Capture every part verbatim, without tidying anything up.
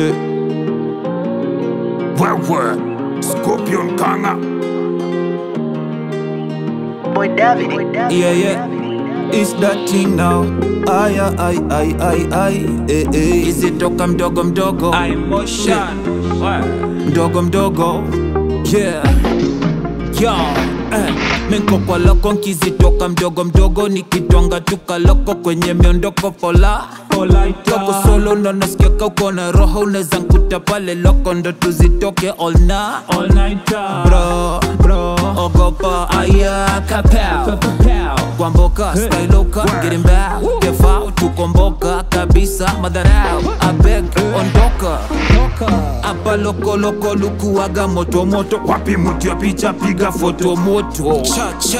eh. Wewe, Scorpion Kanga Boy David. Yeah, yeah. It's that thing now. Ay, ay, ay, ay, ay, ay, ay. Izi toka mdogo mdogo emotion, yeah. Mdogo mdogo. Yeah. Yo, eh. Minko kwa loko nkizitoka mdogo mdogo, nikidonga tuka loko kwenye miondoko fola. Loko solo ndo nasikia kauko na roho, uneza nkuta pale loko ndo tuzitoke all night, all night. Bro, bro, ogopa aya kapao Kwamboka, stay loka, get him back. Kefao, tukomboka kabisa madharao. Abeg, ondoka. Apa loko loko lukuwaga moto moto. Wapi muti ya picha piga foto moto.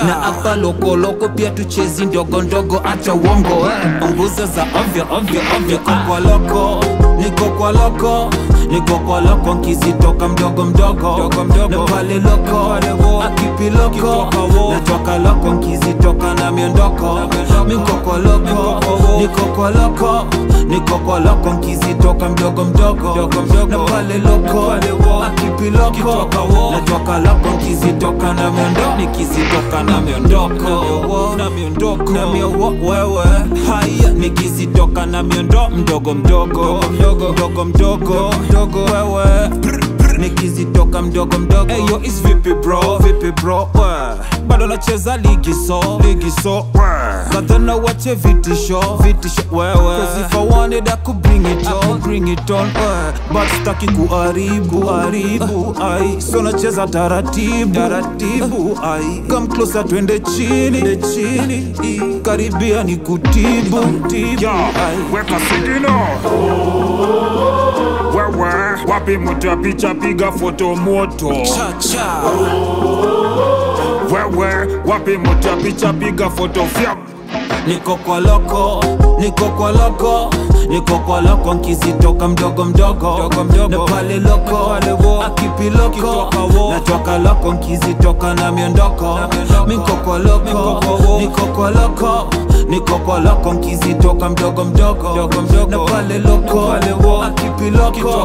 Na apa loko loko pia tuchezi ndogo ndogo acha wongo eh. Onguza za ovyo ovyo ovyo. Niko kwa loko, niko kwa loko, niko kwa loko nkizitoka mdogo mdogo. Na pale loko, akipi loko, natoka loko nkizitoka na miondoko. Niko kwa loko, niko kwa loko, niko kwa loko nkizitoka mdogo mdogo. Na pale loko, akipi loko, natoka loko nkizitoka na miondoko. Nikizitoka na miondoko, na miondoko, na miondoko, wewe. Haya, nikizitoka na miondoko mdogo mdogo, mdogo mdogo, mdogo wewe. Nikizitoka mdogo mdogo. Hey yo, it's vipi bro, vipi bro. Bado nacheza ligi so, ligi so. Kata na wache vitisho, vitisho wewe. Cause if I wanted I could bring it on, I could bring it on. But staki kuharibu, kuharibu ai. So nacheza taratibu, taratibu ai. Come closer twende chini, de chini I. Karibia ni kutibu, kutibu ai. Weka sidino. Wewe, wapi mutu ya picha piga foto moto. Cha cha. Wewe, wapi mutu ya picha piga foto fiam. Niko kwa loko, niko kwa loko, niko kwa loko nkizitoka mdogo mdogo. Na pale loko, akipi loko, natoka loko nkizitoka na miondoko. Niko kwa loko, niko kwa loko, niko kwa loko nkizitoka mdogo mdogo. Na pale loko, akipi loko,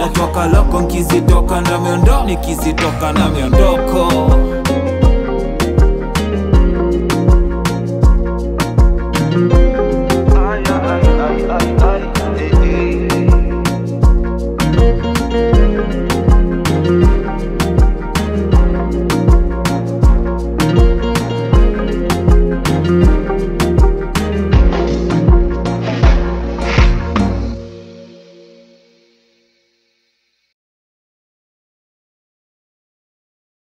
natoka loko nkizitoka na miondoko. Nikizitoka na miondoko.